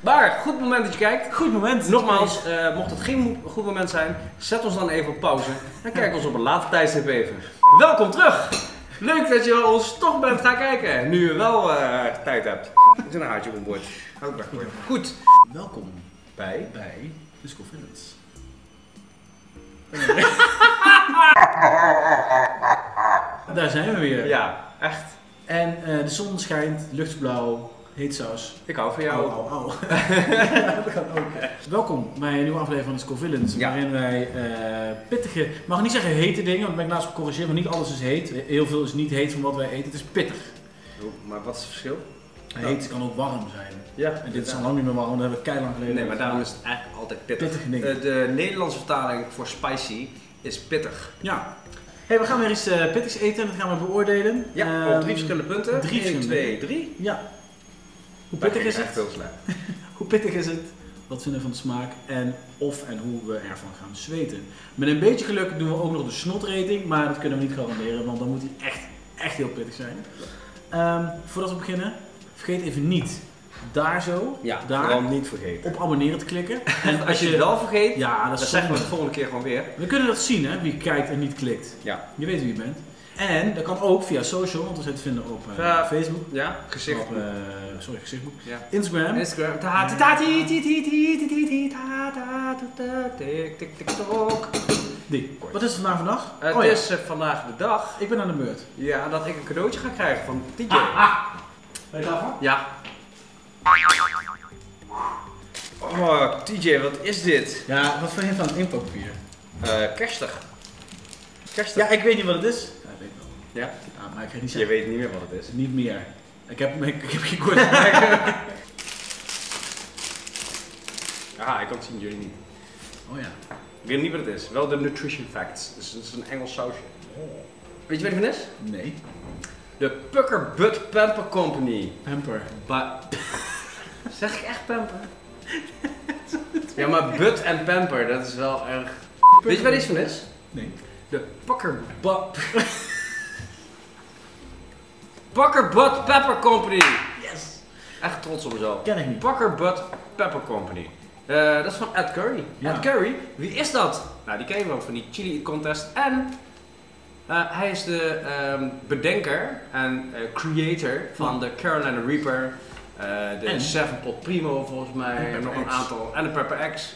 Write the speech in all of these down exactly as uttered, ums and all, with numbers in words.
Maar goed moment dat je kijkt. Goed moment. Nogmaals, uh, mocht het geen goed moment zijn, zet ons dan even op pauze. En kijk ons op een later tijdstip even. Welkom terug. Leuk dat je ons toch bent gaan kijken. Nu je wel uh, tijd hebt. Er is een haartje op een bord. Houd ik daarvoor. Goed. Welkom bij, bij de Scovilles. Daar zijn we weer. Ja, echt. En uh, de zon schijnt, luchtblauw, heet saus. Ik hou van jou. Au, au, au. Ja, dat kan ook. Welkom bij een nieuwe aflevering van de Scoville, ja. Waarin wij uh, pittige, mag ik niet zeggen hete dingen, want ik ben naast me corrigeren, maar niet alles is heet. Heel veel is niet heet van wat wij eten, het is pittig. Jo, maar wat is het verschil? Heet ja. Kan ook warm zijn. Ja, en dit is al lang niet meer warm, dat hebben we keilang geleden. Nee, maar daarom is het eigenlijk altijd pittig. Pittig dingen. Uh, de Nederlandse vertaling voor spicy is pittig. Ja. Hey, we gaan weer iets uh, pittigs eten en dat gaan we beoordelen. Ja, um, op drie verschillende punten. Drie, één, twee, drie. Ja. Hoe pittig is het? Hoe pittig is het? Wat vinden we van de smaak en of en hoe we ervan gaan zweten. Met een beetje geluk doen we ook nog de snotrating, maar dat kunnen we niet garanderen, want dan moet die echt, echt heel pittig zijn. Um, voordat we beginnen, vergeet even niet daar zo, ja, daar niet vergeten. Op abonneren te klikken. En als je het wel vergeet, ja, dat zeggen we de volgende keer gewoon weer. We kunnen dat zien, hè, wie kijkt en niet klikt. Ja. Je weet wie je bent. En dat kan ook via social, want we zijn te vinden op uh, ja, Facebook. Ja, gezicht. Op, uh, sorry, gezichtboek. Ja. Instagram. Instagram. Taati, taati, taati, taati, taati, tik, tik, tok. Die. Wat is het vandaag vandaag? Uh, oh, het ja. is uh, vandaag de dag. Ik ben aan de beurt. Ja, dat ik een cadeautje ga krijgen van T J. Ah, ah. Ben je daarvan? Ja. Oh, T J, wat is dit? Ja, wat vind je van het inpapier? Uh, kerstig. Kerstig. Ja, ik weet niet wat het is. Ja? Ah, maar ik ga niet zeggen. Je weet niet meer wat het is. Niet meer. Ik heb, ik, ik heb geen kort maken. Ah, ik kan het zien, jullie niet. Oh ja. Ik weet niet wat het is. Wel de nutrition facts. Dus het is een Engels sausje. Oh. Weet je wat het van is? Nee. De Puckerbutt Pepper Company. Pamper. Ba zeg ik echt pamper? Ja, maar but en pamper, dat is wel erg... Weet je wat het van is? Nee. De Puckerbutt... Puckerbutt Pepper Company! Yes! Echt trots op mezelf. Ken ik niet. Puckerbutt Pepper Company. Uh, dat is van Ed Currie. Ja. Ed Currie, wie is dat? Nou, die ken je wel van die Chili Contest. En uh, hij is de um, bedenker en uh, creator van oh. de Carolina Reaper, uh, de en? Seven Pot Primo volgens mij, en nog een aantal. En de Pepper X.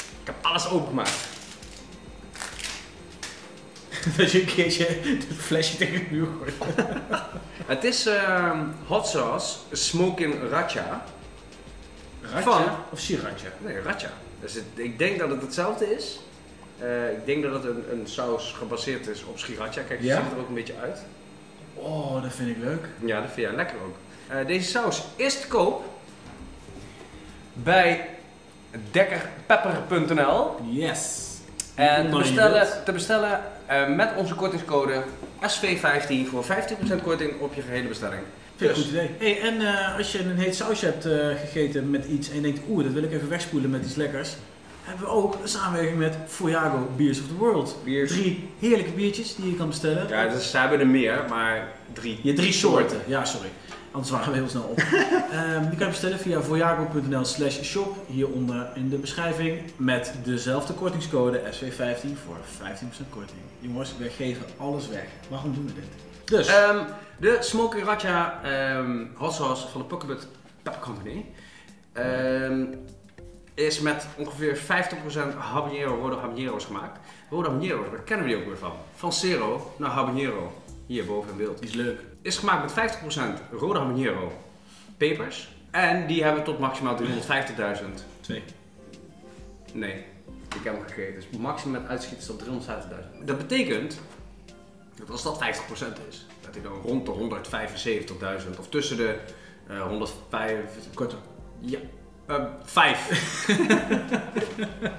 Ik heb alles opengemaakt. Dat je een keertje het flesje tegen de muur gooit. Het is uh, hot sauce Smokin Racha. Racha? Van, of sriracha? Nee, Racha. Dus het, ik denk dat het hetzelfde is. Uh, ik denk dat het een, een saus gebaseerd is op sriracha. Kijk, die ja? ziet er ook een beetje uit. Oh, dat vind ik leuk. Ja, dat vind jij lekker ook. Uh, deze saus is te koop bij dekker pepper punt n l. Yes. En te bestellen, te bestellen uh, met onze kortingscode S V vijftien voor vijftien procent korting op je gehele bestelling. Veel dus. Goed idee. Hey, en uh, als je een heet sausje hebt uh, gegeten met iets en je denkt, oeh, dat wil ik even wegspoelen met iets lekkers. Hebben we ook een samenwerking met Voyago Beers of the World. Beers. Drie heerlijke biertjes die je kan bestellen. Ja, dus ze hebben er meer, maar drie. Ja, drie soorten. soorten. Ja, sorry. Anders waren we heel snel op. um, die kan je bestellen via voyago punt n l slash shop, hieronder in de beschrijving, met dezelfde kortingscode S V vijftien voor vijftien procent korting. Jongens, we geven alles weg. Waarom doen we dit? Dus, um, de Smokin Racha um, hot sauce van de Puckerbutt Pepper Company um, is met ongeveer vijftig procent habanero, rode habanero's gemaakt. Rode habanero's, daar kennen we die ook weer van. Van zero naar habanero, hierboven in beeld. Die is leuk. Is gemaakt met vijftig procent rode habanero pepers. En die hebben tot maximaal driehonderdvijftigduizend. Twee. Nee, ik heb hem gegeven. Dus maximaal uitschieten is tot driehonderdvijftigduizend. Dat betekent dat als dat vijftig procent is, dat hij dan rond de honderdvijfenzeventigduizend of tussen de uh, honderdvijf. Korter. Ja. Uh, vijf.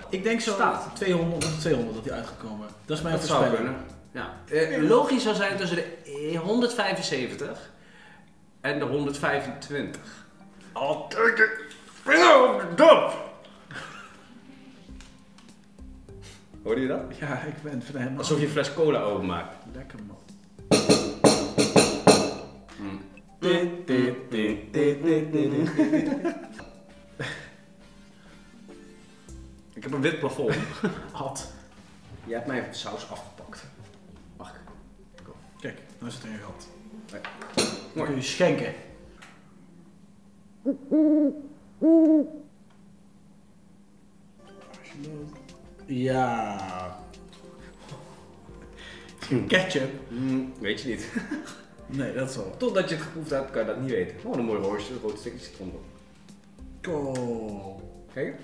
Ik denk zo staat. tweehonderd, tweehonderd dat hij uitgekomen. Dat is mijn dat zou kunnen. Ja. Eh, logisch zou zijn tussen de honderdvijfenzeventig en de honderdvijfentwintig. Altijd de vinger op de dop! Hoorde je dat? Ja, ik ben van helemaal... Alsof je een fles cola openmaakt. Lekker man. Mm. Mm. een wit plafond. Had. Jij hebt mij saus afgepakt. Mag ik? Kom. Kijk, nou is het in je gat. Nee. Dan kun je schenken. Ja. Ketchup? Mm, weet je niet. Nee, dat is wel. Totdat je het geproefd hebt, kan je dat niet weten. Oh, een mooi roosje, een rood stukje citroen. Oh. Kijk.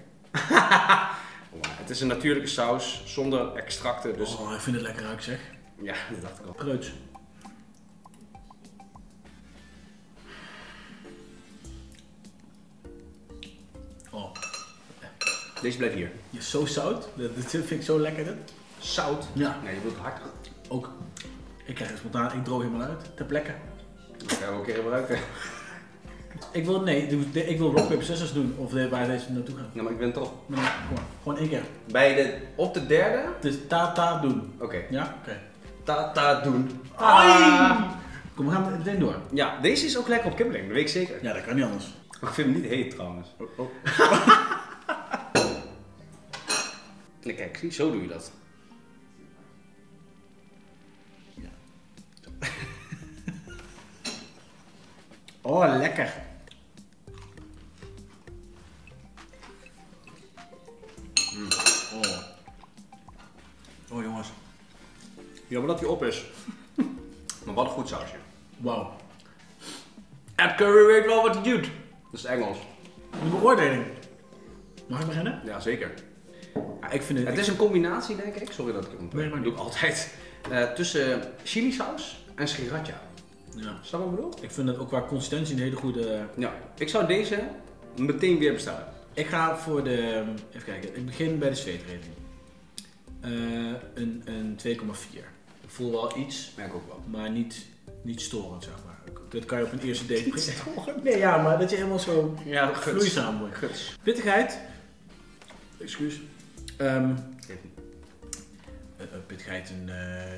Het is een natuurlijke saus zonder extracten. Dus... Oh, ik vind het lekker uit, zeg. Ja, dat dacht ik al. Kreuts. Oh. Deze blijft hier. Je is zo zout. Dit vind ik zo lekker, dit. Zout? Ja. Nee, je wilt hard. Ook. Ik krijg het spontaan, ik droog helemaal uit. Ter plekke. Dat gaan we ook gebruiken. Ik wil, nee, ik wil rock, paper, scissors doen of waar deze naartoe gaan. Ja, maar ik ben toch. Nee, kom maar. Gewoon één keer. Bij de, op de derde? Het is ta-ta doen. Oké. Okay. Ja? Oké. Okay. Ta-ta doen. Ai! Kom, we gaan meteen door. Ja, deze is ook lekker op kibbeling, dat weet ik zeker. Ja, dat kan niet anders. Ik vind hem niet heet trouwens. Oh, oh. Nee, kijk, zo doe je dat. Oh, lekker. Mm. Oh. Oh, jongens. Jammer dat hij op is. Maar wat een goed sausje. Wauw. Ed Currie weet wel wat hij doet. Dat is Engels. De beoordeling. Mag ik beginnen? Ja, zeker. Ja, ik vind het het is een combinatie, denk ik. Sorry dat ik hem nee, doe ik altijd. Uh, tussen chilisaus en sriracha. Ja. Snap je wat ik bedoel? Ik vind het ook qua consistentie een hele goede... Ja, ik zou deze meteen weer bestellen. Ik ga voor de... Even kijken, ik begin bij de zweetreden. Uh, een een twee komma vier. Ik voel wel iets, merk ook wel. Maar niet, niet storend, zeg maar. Dat kan je op een eerste date brengen. Nee, ja, maar dat je helemaal zo ja, vloeizaam wordt. Guts. Pittigheid. Excuus. Um, uh, pittigheid een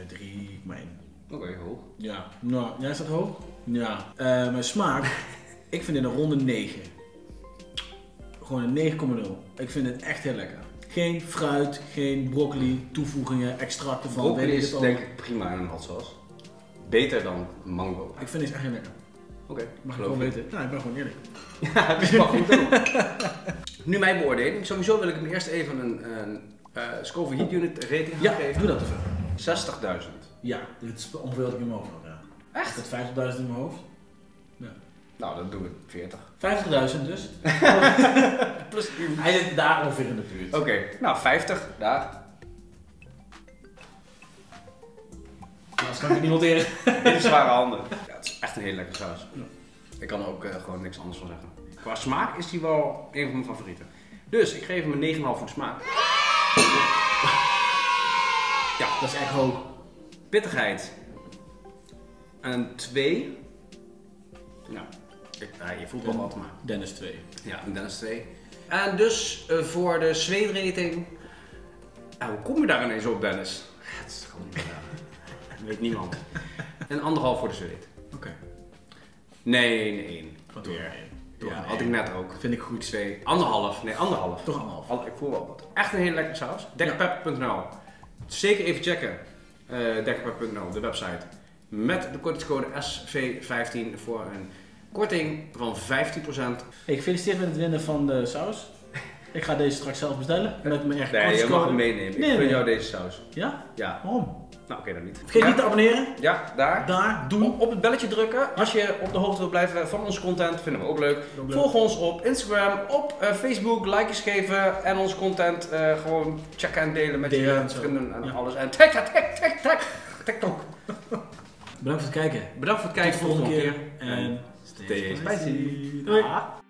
drie, maar één. Oké, okay, hoog. Ja, nou, ja, is dat hoog? Ja. Uh, mijn smaak, ik vind dit een ronde negen. Gewoon een negen komma nul. Ik vind het echt heel lekker. Geen fruit, geen broccoli, toevoegingen, extracten van. Broccoli is het denk ik prima in een hot sauce. Beter dan mango. Ik vind dit echt heel lekker. Oké, okay, mag ik gewoon weten? Nou, ik ben gewoon eerlijk. Ja, dat is wel goed doen. Nu mijn beoordeling. Sowieso wil ik hem eerst even een, een uh, Scoville Heat Unit rating ja, geven. Ja, doe dat even. zestigduizend. Ja, dit is ongeveer wat ik in mijn hoofd had. Ja. Echt? Dat vijftigduizend in mijn hoofd? Ja. Nou, dat doen we veertig. vijftigduizend dus? Plus, hij zit daar ongeveer in de buurt. Oké, okay. Nou vijftig, daar. Nou, dat kan ik niet noteren. Dit is zware handen. Ja, het is echt een hele lekkere saus. Ja. Ik kan er ook uh, gewoon niks anders van zeggen. Qua smaak is die wel een van mijn favorieten. Dus ik geef hem een negen komma vijf voor smaak. Ja, dat is echt hoog. Pittigheid. Een twee. Nou, ik, nou, je voelt Den, wel wat, maar. Dennis twee. Ja, Dennis twee. En dus uh, voor de zweetrating. Uh, hoe kom je daar ineens op, Dennis? Het is gewoon niet meer daar. Dat weet niemand. Een anderhalf voor de zweet. Oké. Okay. Nee, een één. Wat doe je? Ja, had één. Ik net ook. Vind ik goed. Twee. Anderhalf. Nee, anderhalf. Toch anderhalf. Ik voel wel wat. Echt een hele lekkere saus. dekkerpepper punt n l. Ja. Zeker even checken. Uh, dekkerpepper punt n l, de website, met de kortingscode S V vijftien voor een korting van vijftien procent. Hey, gefeliciteerd met het winnen van de saus. Ik ga deze straks zelf bestellen met mijn eigen kortingscode. Nee, je mag hem meenemen. Ik nee, gun nee. jou deze saus. Ja? Ja. Waarom? Nou, oké, okay, dan niet. Vergeet ja. niet te abonneren. Ja, daar. Daar. Doen. Op, op het belletje drukken. Als je op de hoogte wilt blijven van onze content, vinden we ook leuk. leuk. Volg ons op Instagram, op uh, Facebook, likejes geven en ons content uh, gewoon checken en delen met delen, je vrienden en ja. alles. En tag, tag, tag, tag, tag, TikTok. Bedankt voor het kijken. Bedankt voor het kijken. Tot de volgende keer. En stay spicy. Doei.